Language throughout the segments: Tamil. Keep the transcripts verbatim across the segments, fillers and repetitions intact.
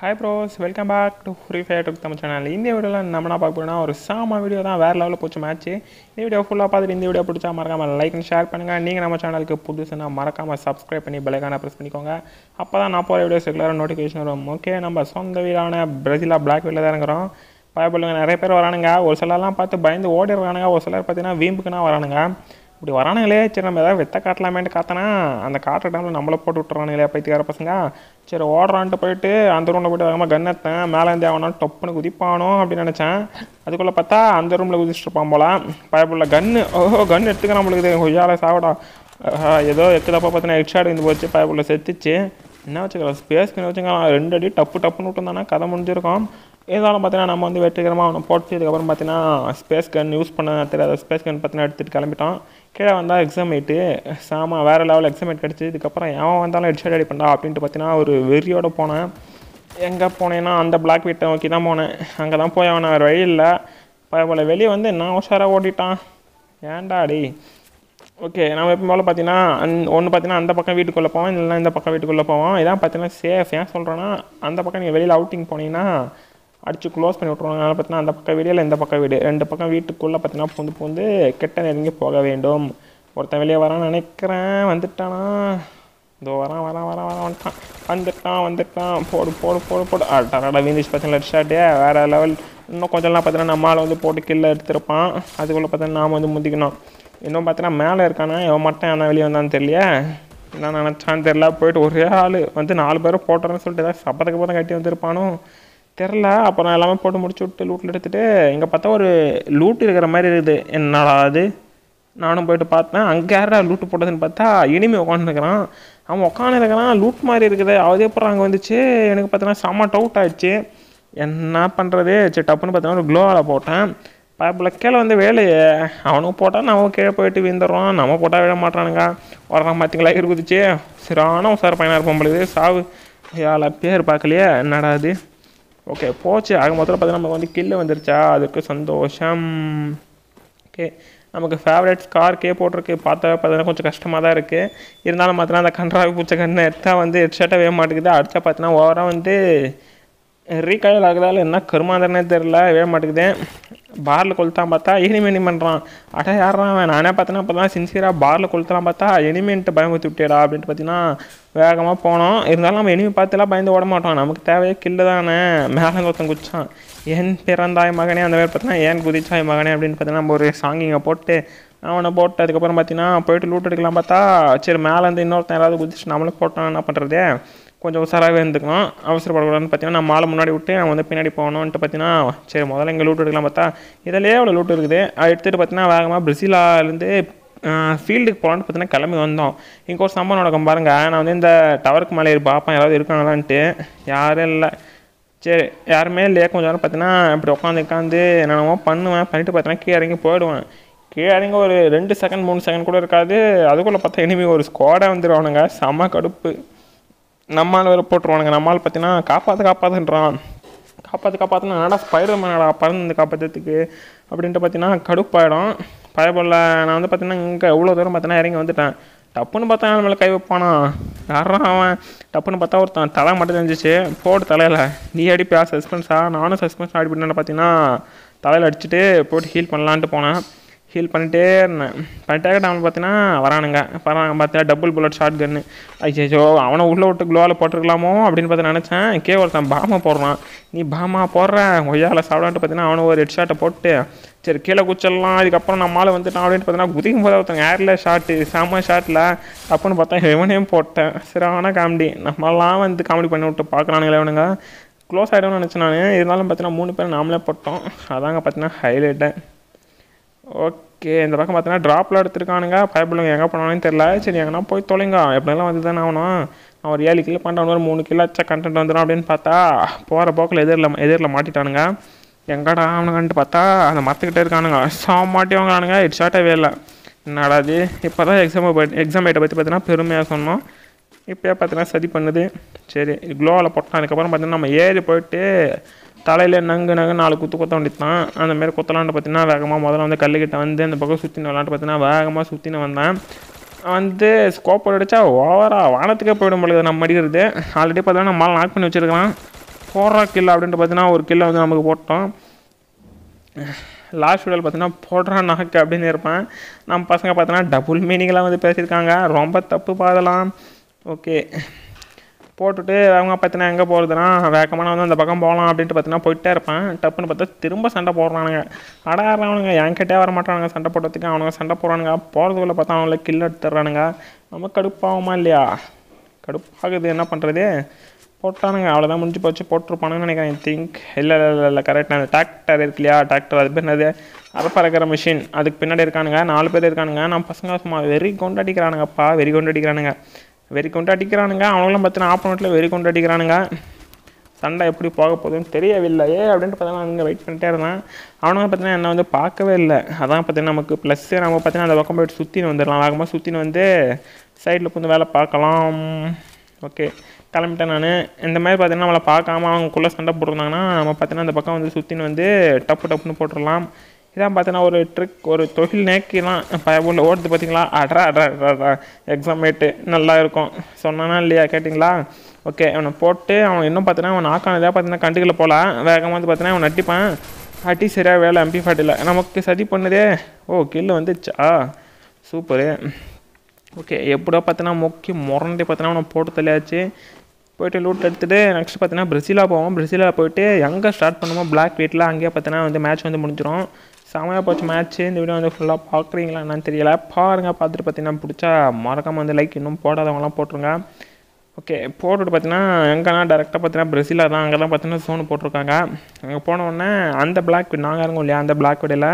Hi bros, welcome back to Free Fire channel. In this video, we will talk about a Sama video that is very level match. This video full up. This video please like and share. And if you are channel, please subscribe and bell icon press. Then we will get regular notification. Okay, we are on the video Brazil Black Villa. Bye bye. நிறைய பேர் வரானுங்க ஒரு சிலலாம் பார்த்து பயந்து ஓடி வரானுங்க ஒரு சிலர் பார்த்தீனா வீம்புக்குனா வரானுங்க இப்படி வரானுங்களே சரி நம்ம ஏதாவது வெத்த காட்டலாமேன்னு காத்தனா அந்த காட்டற டைம்ல நம்மள போட்டு விட்டுறானுங்களே பைத்தியக்கார பசங்க சரி ஓடறான்ட்டு போயிட்டு அந்த ரூம்ல போய் வேகமா கன் எடுத்தேன் மேல இருந்து அவனால டப்புன்னு குதிப்பானோ அப்படி நினைச்சேன் அதுக்குள்ள பார்த்தா அந்த ரூம்ல குதிச்சிட்டு இருப்பான் போல பயபுள்ள கன் ஓஹோ கன் எடுத்துக்க நம்மளுக்கு கொய்யால சாவடா ஏதோ எக்கடப்ப பார்த்தனா ஹெட்ஷாட் வந்து போச்சு பயபுள்ள செத்துச்சு என்ன வச்சுக்கல ஸ்பேஸ்க்கு வச்சுங்க ரெண்டு அடி டப்பு டப்புன்னு விட்டுந்தானா கதை முடிஞ்சிருக்கும் ஏதாலும் பார்த்தீங்கன்னா நம்ம வந்து வெற்றிகரமாக அவனை போட்டதுக்கப்புறம் பார்த்தீங்கன்னா ஸ்பேஸ் கன் யூஸ் பண்ண தெரியாத ஸ்பேஸ் கன் பார்த்தீங்கன்னா எடுத்துகிட்டு கிளம்பிட்டான் கீழே வந்தால் எக்ஸாமேட்டு சாமா வேறு லெவலில் எக்ஸாமேட் கிடச்சி இதுக்கப்புறம் எவன் வந்தாலும் ஹெட்ஷாட் அடிப்பண்டா அப்படின்ட்டு பார்த்தீங்கன்னா ஒரு வெறியோடு போனேன் எங்கே போனேன்னா அந்த பிளாக் வீட்டை நோக்கி தான் போனேன் அங்கே தான் போய் அவனை வேறு வழி இல்லை போல் வெளியே வந்து நான் உஷாராக ஓடிட்டான் ஏன்டா அடி ஓகே நம்ம எப்போ போல் பார்த்தீங்கன்னா அந் ஒன்று பார்த்தீங்கன்னா அந்த பக்கம் வீட்டுக்குள்ளே போவோம் இல்லைன்னா இந்த பக்கம் வீட்டுக்குள்ளே போவோம் இதான் பார்த்தீங்கன்னா சேஃப் ஏன் சொல்கிறேன்னா அந்த பக்கம் நீங்கள் வெளியில் அவுட்டிங் போனீங்கன்னா அடிச்சு க்ளோஸ் பண்ணி விட்ருவாங்க அதனால் பார்த்தீங்கன்னா அந்த பக்கம் வீடியோவில் இந்த பக்கம் வீடு ரெண்டு பக்கம் வீட்டுக்குள்ளே பார்த்தீங்கன்னா பூந்து பூந்து கெட்ட நெருங்கி போக வேண்டும் ஒருத்தன் வெளியே வரான்னு நினைக்கிறேன் வந்துட்டானா இதோ வரான் வரான் வரான் வரான் வந்துட்டான் வந்துட்டான் வந்துட்டான் போடு போடு போடு போடு அடடா வீந்துச்சு பார்த்தீங்கன்னா ஹெட்ஷாட்டு வேறு லெவல் இன்னும் கொஞ்சம்லாம் பார்த்தீங்கன்னா நம்மளால் வந்து போட்டு கீழே எடுத்துருப்பான் அதுக்குள்ளே பார்த்தீங்கன்னா நாம் வந்து முந்திக்கணும் இன்னும் பார்த்தீங்கன்னா மேலே இருக்கானா எவன் மட்டும் என்ன வெளியே வந்தான்னு தெரியலையே நான் நினச்சான்னு தெரில போய்ட்டு ஒரே ஆள் வந்து நாலு பேரும் போட்டுறேன்னு சொல்லிட்டு ஏதாவது சப்பத்துக்கு போதும் கட்டி வந்திருப்பானோ தெரில அப்புறம் எல்லாமே போட்டு முடிச்சு விட்டு லூட்டில் எடுத்துகிட்டு இங்கே பார்த்தா ஒரு லூட்டு இருக்கிற மாதிரி இருக்குது என்னடா அது நானும் போய்ட்டு பார்த்தேன் அங்கே யாரா லூட்டு போட்டதுன்னு பார்த்தா இனிமே உட்காந்துருக்கிறான் அவன் உட்காந்துருக்கிறான் லூட் மாதிரி இருக்குது அதே அப்புறம் அங்கே வந்துச்சு எனக்கு பார்த்தீங்கன்னா செம்ம டவுட் ஆகிடுச்சு என்ன பண்ணுறது சரி டப்புன்னு பார்த்தீங்கன்னா ஒரு க்ளோவில் போட்டேன் பல கீழே வந்து வேலையே அவனுக்கு போட்டால் நம்ம கீழே போயிட்டு விழுந்துடுறோம் நம்ம போட்டால் விழ மாட்டானுங்க வரலாம் பார்த்திங்களா இருக்குதுச்சு சரியான உசார் பையனாக இருப்போம் பொழுது சாவு யாழ பேர் பார்க்கலையே என்னடா அது ஓகே போச்சு ஆக மொத்தம் பார்த்தீங்கன்னா நமக்கு வந்து கில்லு வந்துருச்சா அதுக்கு சந்தோஷம் ஓகே நமக்கு ஃபேவரட் ஸ்கார் கே போட்டிருக்கு பார்த்தா பார்த்தீங்கன்னா கொஞ்சம் கஷ்டமாக தான் இருக்குது இருந்தாலும் பார்த்தீங்கன்னா அந்த கன்றாவி பூச்சை கண்ணை எடுத்தால் வந்து ஹெட்ஷாட்டாக வேக மாட்டேங்குது அடித்தா பார்த்தீங்கன்னா ஓவராக வந்து ரீகாயில் ஆகுதால என்ன கருமாந்தரனே தெரில வேக மாட்டேங்குது பாரில் கொளுத்தான் பார்த்தா எனிமேனி பண்ணுறான் அட யாரான் அவன் நானே பார்த்தேன்னா அப்போ தான் சின்சியராக பாரில் கொளுத்தலாம் பார்த்தா எனிமேன்ட்டு பயமுறுத்தி விட்டேடா அப்படின்ட்டு பார்த்தீங்கன்னா வேகமாக போனோம் இருந்தாலும் நம்ம எனிமே பார்த்துலாம் பயந்து ஓட மாட்டோம் நமக்கு தேவையே கில்லு தானே மேலே ஒருத்தன் குதிச்சான் என் பிறந்தாய் மகனே அந்த மாதிரி பார்த்தீங்கன்னா ஏன் குதிச்சாய் மகனே அப்படின்னு பார்த்தீங்கன்னா நம்ம ஒரு சாங்கிங்கை போட்டு அவனை போட்டு அதுக்கப்புறம் பார்த்தீங்கன்னா போய்ட்டு லூட் எடுக்கலாம் பார்த்தா சரி மேலேருந்து இன்னொருத்தன் யாராவது குதிச்சு நம்மளும் போட்டோம் என்ன பண்ணுறது கொஞ்சம் உசாராகவே இருந்துக்கணும் அவசரப்படக்கூடாதுன்னு பார்த்தீங்கன்னா நான் மாலை முன்னாடி விட்டு அவன் வந்து பின்னாடி போகணுன்ட்டு பார்த்தீங்கன்னா சரி முதல்ல இங்கே லூட் எடுக்கலாம் பார்த்தா இதிலேயே அவ்வளோ லூட் இருக்குது அது எடுத்துகிட்டு பார்த்தீங்கன்னா வேகமாக பிரசிலாலேருந்து ஃபீல்டுக்கு போகலான்னு பார்த்தீங்கன்னா கிளம்பி வந்தோம் இங்கே ஒரு சம்பவம் நடக்கும் பாருங்கள் நான் வந்து இந்த டவருக்கு மேலே பார்ப்பேன் யாராவது இருக்காங்களான்ட்டு யாரும் இல்லை சரி யாருமே இல்லையே கொஞ்சம் நேரம் பார்த்தீங்கன்னா இப்படி உட்காந்து உட்காந்து என்னென்னமோ பண்ணுவேன் பண்ணிட்டு பார்த்தீங்கன்னா கீழே இறங்கி போயிடுவேன் கீழே இறங்கி ஒரு ரெண்டு செகண்ட் மூணு செகண்ட் கூட இருக்காது அதுக்குள்ளே பார்த்தா இனிமேல் ஒரு ஸ்குவாடாக வந்துடுவானுங்க செம்ம கடுப்பு நம்மால் வேறு போட்டுருவானுங்க நம்மால் பார்த்தீங்கன்னா காப்பாற்று காப்பாற்றுன்றான் காப்பாற்று காப்பாற்றுனா என்னடா ஸ்பைடர் மேனடா பறந்து வந்து காப்பாற்றுறதுக்கு அப்படின்ட்டு பார்த்தீங்கன்னா கடுப்பாயிடும் பயபோல நான் வந்து பார்த்தீங்கன்னா இங்கே எவ்வளோ தூரம் பார்த்தீங்கன்னா இறங்கி வந்துட்டேன் டப்புன்னு பார்த்தா நம்மளை கை வைப்பானா யாரும் அவன் டப்புன்னு பார்த்தா ஒருத்தன் தலை மட்டும் தெரிஞ்சிச்சு போட்டு தலையில் நீ அடிப்பா சஸ்பென்ஸா நானும் சஸ்பென்ஸ் ஆடி பண்ணேன்னு பார்த்தீங்கன்னா தலையில் அடிச்சுட்டு போட்டு ஹீல் பண்ணலான்ட்டு போனேன் ஹீல் பண்ணிட்டே இருந்தேன் பண்ணிட்டாக்க டைமில் பார்த்தீங்கன்னா வரானுங்க வராங்க பார்த்தீங்கன்னா டபுள் புல்லட் ஷார்ட் கன்னு ஐயோ அவனை உள்ளே விட்டு க்ளோவில் போட்டிருக்கலாமோ அப்படின்னு பார்த்து நினச்சேன் கே ஒருத்தன் பாமா போடுறான் நீ பாமா போடுற ஒய்யால் சாப்பிடான்ட்டு பார்த்தீங்கன்னா அவனை ஒரு ஹெட் ஷாட்டை போட்டு சரி கீழே குச்சலாம் இதுக்கப்புறம் நம்மளால் வந்துட்டான் அப்படின்ட்டு பார்த்தீங்கன்னா குதிக்கும் போது ஒருத்தன் ஏரில் ஷார்ட்டு சாமா ஷார்ட்டில் தப்புன்னு பார்த்தா இவனையும் போட்டேன் சரி ஆனால் காமெடி நம்மளாம் வந்து காமெடி பண்ணி விட்டு பார்க்கலானுங்களே இவனுங்க க்ளோஸ் ஆகிடும்னு நினச்சேன் நான் இருந்தாலும் பார்த்தீங்கன்னா மூணு பேர் நாமளே போட்டோம் அதாங்க பார்த்தீங்கன்னா ஹைலைட்டு ஓகே இந்த பக்கம் பார்த்தீங்கன்னா ட்ராப்பில் எடுத்துருக்கானுங்க பயப்படுங்க எங்கே போனாலும் தெரில சரி எங்கன்னா போய் தொலைங்க எப்படிலாம் வந்து தானே ஆகணும் நான் ஒரு ஏழு கிலோ பண்ணுறேன் ஒரு மூணு கிலோ ஆச்சா கண்டென்ட் வந்துடும் அப்படின்னு பார்த்தா போகிற போக்கில் எதிரில் எதிரில் மாட்டிட்டானுங்க எங்கடா ஆகணுங்கன்ட்டு பார்த்தா அந்த மரத்துக்கிட்டே இருக்கானுங்க சா மாட்டி வாங்கினானுங்க இட் ஷார்ட்டாகவே இல்லை என்னடாது இப்போ தான் எக்ஸாம் எக்ஸாம் ஐட்டை பற்றி பார்த்தீங்கன்னா பெருமையாக சொன்னோம் இப்போயே பார்த்தீங்கன்னா சதி பண்ணுது சரி க்ளோவில் போட்டோம் அதுக்கப்புறம் பார்த்தீங்கன்னா நம்ம ஏறி போயிட்டு தலையில் நங்கு நங்கு நாலு குத்து குத்த வேண்டியது தான் அந்தமாரி குத்தலான்ட்டு பார்த்தீங்கன்னா வேகமாக முதல்ல வந்து கல்லுக்கிட்ட வந்து அந்த பக்கம் சுற்றின விளாண்டு பார்த்தீங்கன்னா வேகமாக சுற்றின வந்தேன் வந்து ஸ்கோப் அடிச்சா ஓவராக வானத்துக்கே போயிடும் பொழுது நம்ம அடிக்கிறது ஆல்ரெடி பார்த்தீங்கன்னா நம்மளால் நாக் பண்ணி வச்சுருக்கலாம் போடுற கில் அப்படின்ட்டு பார்த்தீங்கன்னா ஒரு கில்லை வந்து நமக்கு போட்டோம். லாஸ்ட் வீடியோவில் பார்த்தீங்கன்னா போடுற நாக்கு அப்படின்னு இருப்பேன். நம்ம பசங்க பார்த்தீங்கன்னா டபுள் மீனிங்லாம் வந்து பேசியிருக்காங்க, ரொம்ப தப்பு பாதலாம். ஓகே போட்டுட்டு அவங்க பார்த்தீங்கன்னா எங்கே போகிறதுனா வேகமான வந்து அந்த பக்கம் போகலாம் அப்படின்ட்டு பார்த்தீங்கன்னா போயிட்டே இருப்பேன். டப்புன்னு பார்த்தா திரும்ப சண்டை போடுறானுங்க. அடா அவனுங்க என்கிட்டே வர மாட்டானுங்க சண்டை போடுறதுக்கு, அவனுங்க சண்டை போடுறானுங்க. போகிறதுக்குள்ளே பார்த்தா அவங்கள கில் எடுத்துடுறானுங்க. நம்ம கடுப்பாகுமா இல்லையா? கடுப்பாகுது, என்ன பண்ணுறது? போட்டானுங்க, அவ்வளோதான் முடிஞ்சு போச்சு. போட்டிருப்பானுங்கன்னு நினைக்கிறேன், திங்க். இல்லை இல்லை இல்லை இல்லை கரெக்டாக அந்த டிராக்டர் இருக்கு இல்லையா, டிராக்டர் அது பின்னாடி அதை பறக்கிற மிஷின், அதுக்கு பின்னாடி இருக்கானுங்க. நாலு பேர் இருக்கானுங்க. நான் பசங்க சும்மா வெறி கொண்டு அடிக்கிறானுங்கப்பா, வெறி கொண்டு அடிக்கிறானுங்க வெறி கொண்டு அடிக்கிறானுங்க அவங்களும் பார்த்தீங்கன்னா ஆப்போனட்டில் வெறி கொண்டு அடிக்கிறானுங்க. சண்டை எப்படி போக போகுதுன்னு தெரியவில்லை அப்படின்ட்டு பார்த்தீங்கன்னா அங்கே வெயிட் பண்ணிட்டே இருந்தேன். அவனுங்க பார்த்தீங்கன்னா என்னை வந்து பார்க்கவே இல்லை. அதான் பார்த்தீங்கன்னா நமக்கு ப்ளஸ்ஸு நம்ம பார்த்தீங்கன்னா அந்த பக்கம் போய்ட்டு சுற்றின்னு வந்துடலாம், வேகமாக சுற்றின்னு வந்து சைடில் கொஞ்சம் வேலை பார்க்கலாம். ஓகே கிளம்பிட்டேன் நான். இந்த மாதிரி பார்த்தீங்கன்னா நம்மளை பார்க்காம அவங்களுக்குள்ளே சண்டை போட்டிருந்தாங்கன்னா நம்ம பார்த்தீங்கன்னா அந்த பக்கம் வந்து சுற்றின்னு வந்து டப்பு டப்புன்னு போட்டுடலாம். இதான் பார்த்தீங்கன்னா ஒரு ட்ரிக், ஒரு தொழில் நேக்கிலாம் உள்ள ஓடுது பார்த்தீங்களா. அட்ரா அட்ரா அட்ரா எக்ஸாமேட்டு நல்லா இருக்கும் சொன்னானா இல்லையா, கேட்டிங்களா? ஓகே அவனை போட்டு அவன் இன்னும் பார்த்தீங்கன்னா அவன் ஆக்கானதாக பார்த்தீங்கன்னா கண்டுகளை போகலாம். வேகமாக வந்து பார்த்தீங்கன்னா அவன் அட்டிப்பான், அட்டி சரியாக வேலை எம்பி ஃபாட்டில் நமக்கு சதி பண்ணுதே. ஓ கில் வந்துச்சா, சூப்பரு. ஓகே எப்படோ பார்த்தீங்கன்னா முக்கி முரண்டி பார்த்தீங்கன்னா அவனை போட்டு தள்ளியாச்சு. போய்ட்டு லூட் எடுத்துகிட்டு நெக்ஸ்ட் பார்த்தீங்கன்னா பிரசீலாக போவோம். பிரசீலாக போய்ட்டு எங்கே ஸ்டார்ட் பண்ணுமோ பிளாக் வீட்டில் அங்கேயே பார்த்தீங்கன்னா வந்து மேட்ச் வந்து முடிஞ்சிடும். செமையாக போச்சு மேட்ச்சு. இந்த வீடியோ வந்து ஃபுல்லாக பார்க்குறீங்களா என்னன்னு தெரியல, பாருங்கள். பார்த்துட்டு பார்த்தீங்கன்னா பிடிச்சா மறக்காமல் வந்து லைக், இன்னும் போடாதவங்களாம் போட்டிருங்க. ஓகே போட்டுட்டு பார்த்தீங்கன்னா எங்கன்னா டேரெக்டாக பார்த்தீங்கன்னா பிரசீலாக தான், அங்கே தான் பார்த்தீங்கன்னா சோனு போட்டிருக்காங்க. அங்கே போனோடனே அந்த பிளாக் வீட் நாங்கள் இருக்கோம் இல்லையா, அந்த பிளாக் வீடில்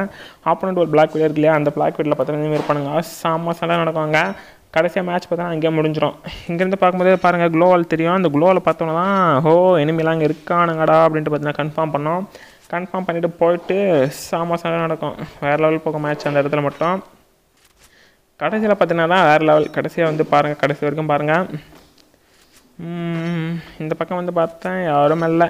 ஆப்போனண்ட் ஒரு பிளாக் வீடு இருக்கு இல்லையா, அந்த பிளாக் வீட்டில் பார்த்தீங்கன்னா இதுமாரி பண்ணுங்க. செம்ம சண்டை நடக்குவாங்க. கடைசியாக மேட்ச் பார்த்தீங்கன்னா அங்கேயே முடிஞ்சிடும். இங்கேருந்து பார்க்கும்போதே பாருங்கள் க்ளோவால் தெரியும். அந்த க்ளோவில் பார்த்தோன்னா தான் ஹோ எனிமிலாம் அங்கே இருக்கானுங்கடா அப்படின்ட்டு பார்த்தீங்கன்னா கன்ஃபார்ம் பண்ணோம். கன்ஃபார்ம் பண்ணிவிட்டு போயிட்டு சாமாசாக நடக்கும். வேறு லெவல் போக மேட்ச் அந்த இடத்துல மட்டும். கடைசியில் பார்த்தீங்கன்னா தான் வேறு லெவல். கடைசியாக வந்து பாருங்கள், கடைசி வரைக்கும் பாருங்கள். இந்த பக்கம் வந்து பார்த்தேன் யாரும் இல்லை.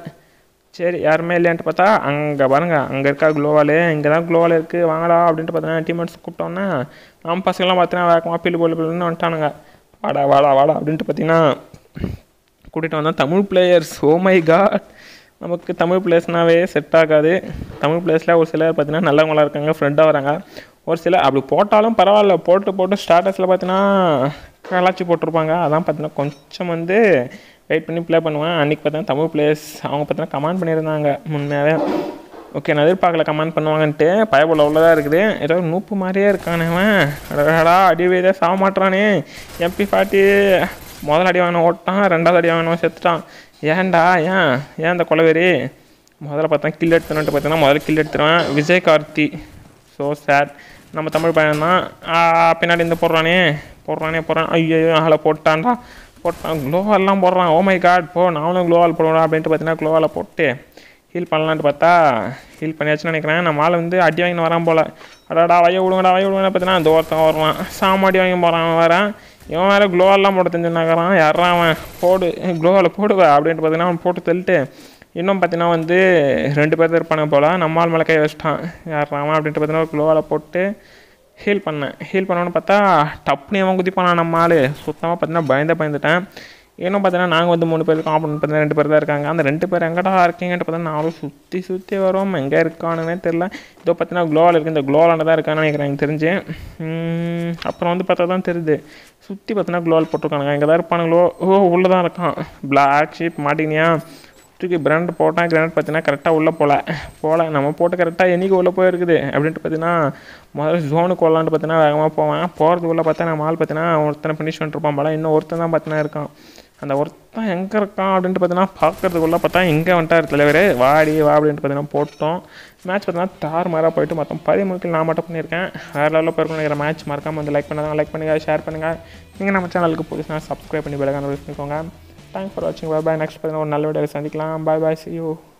சரி யாருமே இல்லையான்ட்டு பார்த்தா அங்கே பாருங்கள் அங்கே இருக்கா க்ளோவால், இங்கே தான் க்ளோவால் இருக்குது வாங்கடா அப்படின்ட்டு பார்த்தீங்கன்னா டீம்மேட்ஸ் கூப்பிட்டோன்னே நம்ம பசங்களாம் பார்த்தீங்கன்னா வேகமாக பில்லு போல் பில்லுன்னு வந்துட்டானுங்க. வாடா வாடா வாடா அப்படின்ட்டு பார்த்தீங்கன்னா கூட்டிகிட்டு வந்தோம். Tamil players, oh my god, நமக்கு தமிழ் பிளேஸ்னாவே செட் ஆகாது. தமிழ் பிளேஸில் ஒரு சிலர் பார்த்தீங்கன்னா நல்லவங்களாக இருக்காங்க, ஃப்ரெண்டாக வராங்க. ஒரு சிலர் அப்படி போட்டாலும் பரவாயில்ல, போட்டு போட்டு ஸ்டாட்டஸில் பார்த்தீங்கன்னா கலாச்சி போட்டிருப்பாங்க. அதான் பார்த்தீங்கன்னா கொஞ்சம் வந்து வெயிட் பண்ணி ப்ளே பண்ணுவேன். அன்றைக்கி பார்த்தீங்கன்னா தமிழ் பிளேஸ் அவங்க பார்த்தீங்கன்னா கமெண்ட் பண்ணியிருந்தாங்க முன்னாவே. ஓகே நான் எதிர்பார்க்கல கமெண்ட் பண்ணுவாங்கன்ட்டு. பயபோல் அவ்வளோதான் இருக்குது, ஏதோ நூப்பு மாதிரியே இருக்கானேவன். அடடா அடிவேதான் சாக மாட்டானே. எம்பி ஃபாட்டி முதல் அடி வாங்கினோம் ஓட்டான், ரெண்டாவது அடி வாங்கினோம் செத்துட்டான். ஏன்டா ஏன் ஏன் இந்த கொலவெறி? முதல்ல பார்த்தா கில் எடுத்துனோன்ட்டு பார்த்தீங்கன்னா முதல்ல கில் எடுத்துடுவேன். விஜய் கார்த்தி, ஸோ சார் நம்ம தமிழ் பையன் தான். பின்னாடி இந்த போடுறானே போடுறானே போடுறான். ஐயோ ஆளை போட்டான்டா போட்டான். க்ளோவால்லாம் போடுறான். ஓ மை காட் போ, நானும் க்ளோவால் போடுவேன் அப்படின்ட்டு பார்த்தீங்கன்னா க்ளோவால் போட்டு ஹீல் பண்ணலான்ட்டு பார்த்தா ஹீல் பண்ணியாச்சுன்னு நினைக்கிறேன். நம்ம ஆள் வந்து அடி வாங்கின்னு வரான் போல். அடாடா வய விடுங்கடா வய விடுங்கன்னு பார்த்தீங்கன்னா அந்த ஒருத்தன் வருவான், சாம அடி வாங்கி போகிறான். அவன் வரான், இவன் வேறு க்ளோவெல்லாம் போட்டு தெரிஞ்சுனாக்கிறான். யாரா அவன் போடு க்ளோவில் போடுவா அப்படின்ட்டு பார்த்தீங்கன்னா அவன் போட்டு தள்ளிட்டு இன்னும் பார்த்தீங்கன்னா வந்து ரெண்டு பேர் தான் இருப்பானுங்க போல். நம்மால் மேலே கை வச்சிட்டான். யாரா அவன் அப்படின்ட்டு பார்த்தீங்கன்னா க்ளோவில் போட்டு ஹீல் பண்ணேன். ஹீல் பண்ணோன்னு பார்த்தா டப்புன்னு அவன் குதிப்பானான் நம்மால். சுத்தமாக பார்த்தீங்கன்னா பயந்தே பயந்துட்டேன். இன்னும் பார்த்தீங்கன்னா நாங்கள் வந்து மூணு பேர் இருக்கோம், ஆப்போனன்ட் பார்த்தீங்கன்னா ரெண்டு பேர் தான் இருக்காங்க. அந்த ரெண்டு பேர் எங்கடா இருக்கீங்கன்ட்டு பார்த்தீங்கன்னா நாங்களும் சுற்றி சுற்றி வரோம். எங்கே இருக்கானுன்னே தெரில. இதோ பார்த்தீங்கன்னா க்ளோவால் இருக்குது. இந்த க்ளோவால் தான் இருக்கான்னு நினைக்கிறேன் எனக்கு தெரிஞ்சு. அப்புறம் வந்து பார்த்தா தான் தெரியுது, சுற்றி பார்த்தீங்கன்னா க்ளோவால் போட்டிருக்கானுங்க. எங்கே தான் இருப்பானுங்களோ. ஓ உள்ளே தான் இருக்கான். பிளாக் ஷீப் மாட்டினியா தூக்கி பிராண்ட் போட்டான். கிராண்ட் பார்த்தீங்கன்னா கரெக்டாக உள்ளே போகல போகல நம்ம போட்டு கரெக்டாக என்றைக்கு உள்ளே போயிருக்குது அப்படின்ட்டு பார்த்தீங்கன்னா முதல்ல ஜோனுக்கு வரலான்ட்டு பார்த்தீங்கன்னா வேகமாக போவேன். போகிறதுக்குள்ளே பார்த்தா நம்ம ஆள் பார்த்தீங்கன்னா ஒருத்தனை பினிஷ்மெண்ட் இருப்பான் போல. இன்னும் ஒருத்தன் தான் பார்த்தீங்கன்னா இருக்கான். அந்த ஒருத்தன் எங்கே இருக்கான் அப்படின்ட்டு பார்த்தீங்கன்னா பார்க்குறதுக்குள்ளே பார்த்தா இங்கே வந்துட்டார் தலைவர். வாடி வா அப்படின்ட்டு பார்த்தீங்கன்னா போட்டோம். மேட்ச் பார்த்தீங்கன்னா தார் மாராக போய்ட்டு மொத்தம் பதிமூணுக்கு நான் மட்டும் பண்ணியிருக்கேன். வேறு லெவலில் போயிருக்கோம். மேட்ச் மறக்காமல் வந்து லைக் பண்ணாதான் லைக் பண்ணுங்கள், ஷேர் பண்ணுங்கள். நீங்கள் நம்ம சேனலுக்கு புதுசுனா சப்ஸ்கிரைப் பண்ணி பெல் ஐகானை ப்ரெஸ் பண்ணிக்கோங்க. தேங்க்ஸ் ஃபார் வாட்சிங். Bye bye. நெக்ஸ்ட் பார்த்தீங்கன்னா ஒரு நல்ல வீடியோவில் சந்திக்கலாம். Bye bye, see you.